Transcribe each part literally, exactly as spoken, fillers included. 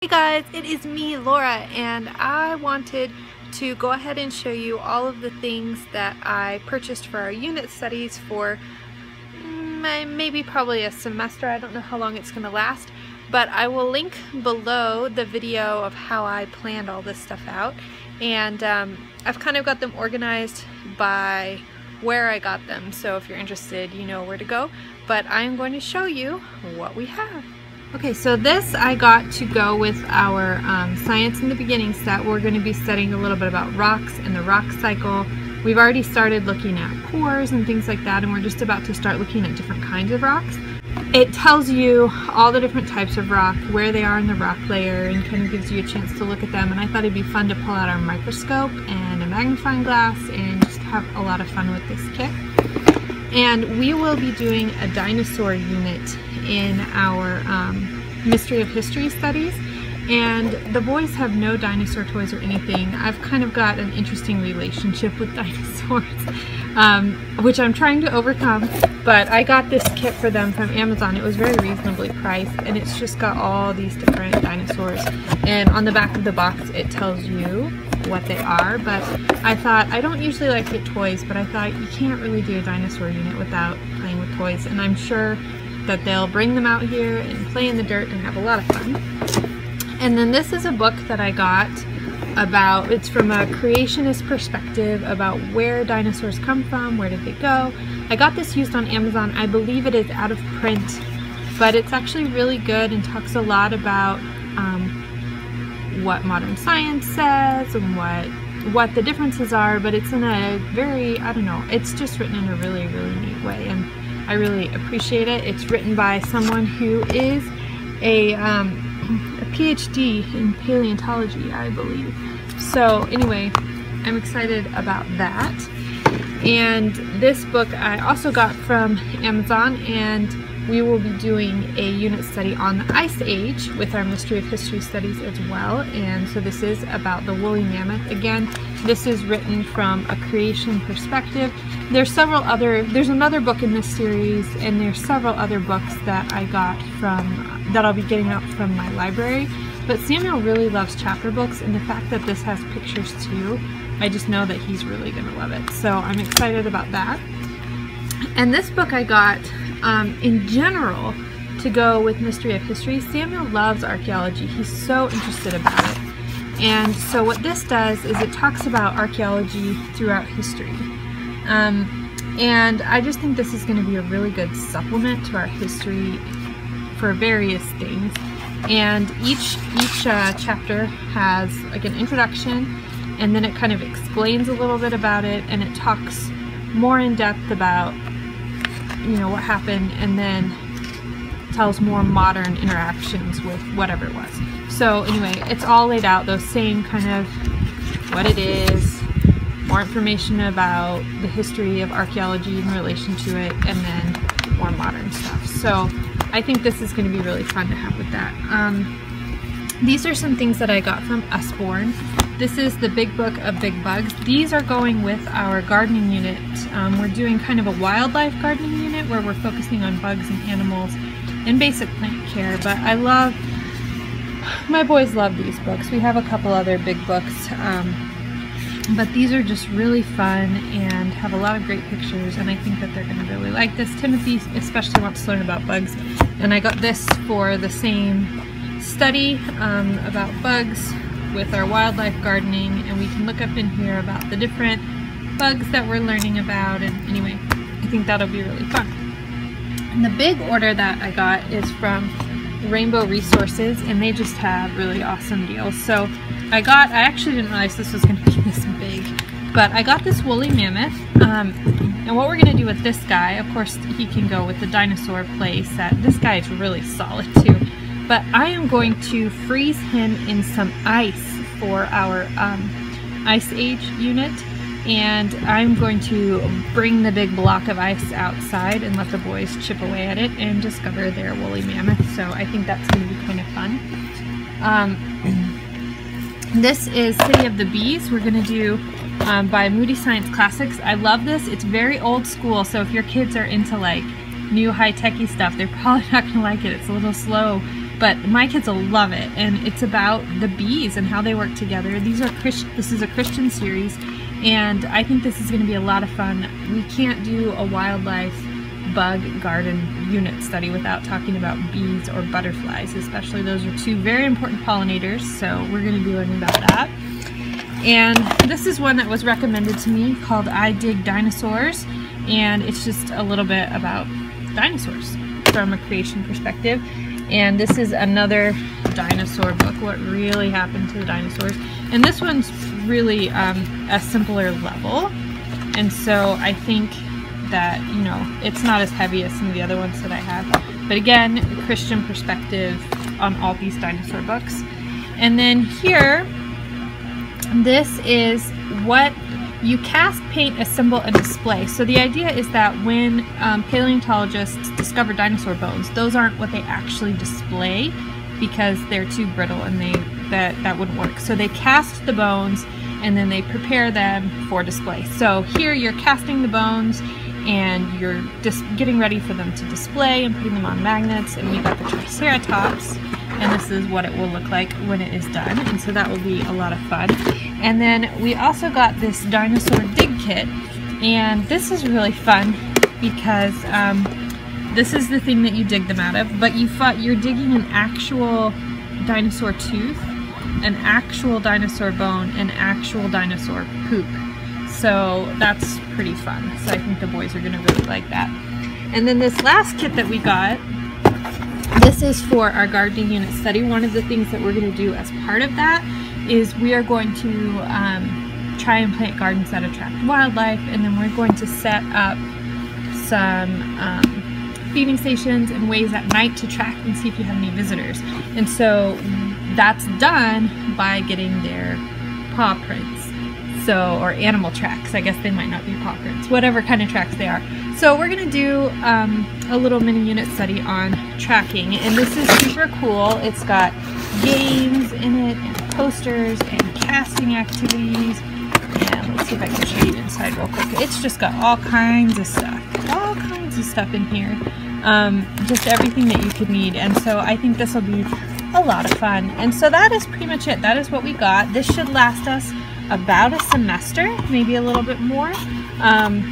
Hey guys, it is me, Laura, and I wanted to go ahead and show you all of the things that I purchased for our unit studies for maybe probably a semester. I don't know how long it's going to last, but I will link below the video of how I planned all this stuff out. And um, I've kind of got them organized by where I got them, so if you're interested, you know where to go. But I'm going to show you what we have. Okay, so this I got to go with our um, Science in the Beginning set. We're going to be studying a little bit about rocks and the rock cycle. We've already started looking at cores and things like that, and we're just about to start looking at different kinds of rocks. It tells you all the different types of rock, where they are in the rock layer, and kind of gives you a chance to look at them. And I thought it'd be fun to pull out our microscope and a magnifying glass and just have a lot of fun with this kit. And we will be doing a dinosaur unit in our um, Mystery of History studies, and the boys have no dinosaur toys or anything. I've kind of got an interesting relationship with dinosaurs, um, which I'm trying to overcome, but I got this kit for them from Amazon. It was very reasonably priced, and it's just got all these different dinosaurs, and on the back of the box it tells you what they are. But I thought, I don't usually like to get toys, but I thought you can't really do a dinosaur unit without playing with toys, and I'm sure that they'll bring them out here and play in the dirt and have a lot of fun. And then this is a book that I got about, it's from a creationist perspective about where dinosaurs come from, where did they go. I got this used on Amazon. I believe it is out of print, but it's actually really good and talks a lot about um, what modern science says and what what the differences are, but it's in a very, I don't know, it's just written in a really, really neat way, and I really appreciate it. It's written by someone who is a, um, a PhD in paleontology, I believe. So anyway, I'm excited about that. And this book I also got from Amazon, and we will be doing a unit study on the Ice Age with our Mystery of History studies as well. And so this is about the woolly mammoth. Again, this is written from a creation perspective. There's several other, there's another book in this series, and there's several other books that I got from, that I'll be getting out from my library. But Samuel really loves chapter books, and the fact that this has pictures too, I just know that he's really gonna love it. So I'm excited about that. And this book I got Um, in general to go with Mystery of History. Samuel loves archaeology. He's so interested about it. And so what this does is it talks about archaeology throughout history. Um, and I just think this is going to be a really good supplement to our history for various things. And each, each uh, chapter has like an introduction, and then it kind of explains a little bit about it, and it talks more in depth about you know what happened, and then tells more modern interactions with whatever it was. So anyway, it's all laid out, those same kind of what it is, more information about the history of archaeology in relation to it, and then more modern stuff. So I think this is going to be really fun to have with that. Um, these are some things that I got from Usborne. This is the Big Book of Big Bugs. These are going with our gardening unit. Um, we're doing kind of a wildlife gardening unit where we're focusing on bugs and animals and basic plant care. But I love, my boys love these books. We have a couple other big books. Um, but these are just really fun and have a lot of great pictures, and I think that they're gonna really like this. Timothy especially wants to learn about bugs. And I got this for the same study um, about bugs with our wildlife gardening, and we can look up in here about the different bugs that we're learning about, and anyway, I think that'll be really fun. And the big order that I got is from Rainbow Resources, and they just have really awesome deals. So I got, I actually didn't realize this was going to be this big, but I got this woolly mammoth, um, and what we're going to do with this guy, of course he can go with the dinosaur play set. This guy is really solid too. But I am going to freeze him in some ice for our um, Ice Age unit, and I'm going to bring the big block of ice outside and let the boys chip away at it and discover their woolly mammoth. So I think that's going to be kind of fun. Um, this is City of the Bees. We're going to do um, by Moody Science Classics. I love this. It's very old school, so if your kids are into like new high-techy stuff, they're probably not going to like it. It's a little slow but my kids will love it. And it's about the bees and how they work together. These are Christ this is a Christian series, and I think this is going to be a lot of fun. We can't do a wildlife bug garden unit study without talking about bees or butterflies, especially. Those are two very important pollinators, so we're going to be learning about that. And this is one that was recommended to me called I Dig Dinosaurs, and it's just a little bit about dinosaurs from a creation perspective. And this is another dinosaur book, What Really Happened to the Dinosaurs. And this one's really um, a simpler level, and so I think that, you know, it's not as heavy as some of the other ones that I have. But again, a Christian perspective on all these dinosaur books. And then here, this is what you cast, paint, assemble, and display. So the idea is that when um, paleontologists discover dinosaur bones, those aren't what they actually display because they're too brittle and they that, that wouldn't work. So they cast the bones and then they prepare them for display. So here you're casting the bones and you're just getting ready for them to display and putting them on magnets. And we got the Triceratops, and this is what it will look like when it is done, and so that will be a lot of fun. And then we also got this dinosaur dig kit, and this is really fun because um, this is the thing that you dig them out of, but you fought, you're digging an actual dinosaur tooth, an actual dinosaur bone, an actual dinosaur poop. So that's pretty fun. So I think the boys are going to really like that. And then this last kit that we got, this is for our gardening unit study. One of the things that we're going to do as part of that is we are going to um, try and plant gardens that attract wildlife, and then we're going to set up some um, feeding stations and ways at night to track and see if you have any visitors. And so that's done by getting their paw prints. So, or animal tracks, I guess they might not be paw prints, whatever kind of tracks they are. So we're going to do um, a little mini unit study on tracking, and this is super cool. It's got games in it, and posters, and casting activities, and let's see if I can show you inside real quick. It's just got all kinds of stuff, all kinds of stuff in here, um, just everything that you could need, and so I think this will be a lot of fun. And so that is pretty much it. That is what we got. This should last us about a semester, maybe a little bit more, um,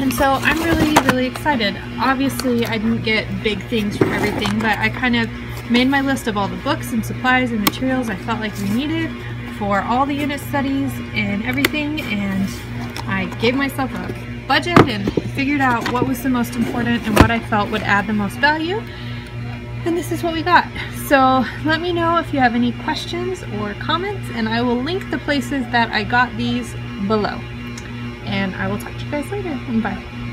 and so I'm really really excited. Obviously I didn't get big things from everything, but I kind of made my list of all the books and supplies and materials I felt like we needed for all the unit studies and everything, and I gave myself a budget and figured out what was the most important and what I felt would add the most value. And this is what we got. So let me know if you have any questions or comments, and I will link the places that I got these below. And I will talk to you guys later. Bye.